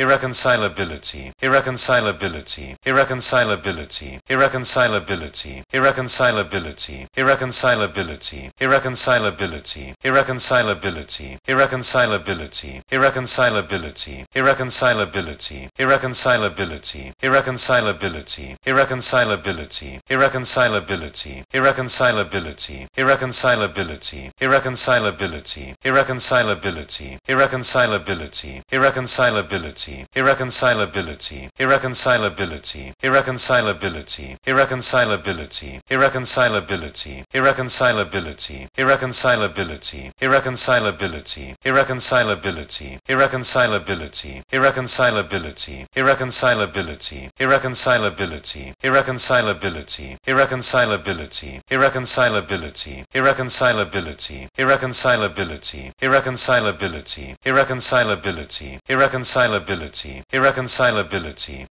Irreconcilability, irreconcilability, irreconcilability, irreconcilability, irreconcilability, irreconcilability, irreconcilability, irreconcilability, irreconcilability, irreconcilability, irreconcilability, irreconcilability, irreconcilability, irreconcilability, irreconcilability, irreconcilability, irreconcilability, irreconcilability, irreconcilability, irreconcilability, irreconcilability, irreconcilability, irreconcilability, irreconcilability, irreconcilability, irreconcilability, irreconcilability, irreconcilability, irreconcilability, irreconcilability, irreconcilability, irreconcilability, irreconcilability, irreconcilability, irreconcilability, irreconcilability, irreconcilability, irreconcilability, irreconcilability, irreconcilability, irreconcilability, irreconcilability, irreconcilability, irreconcilability,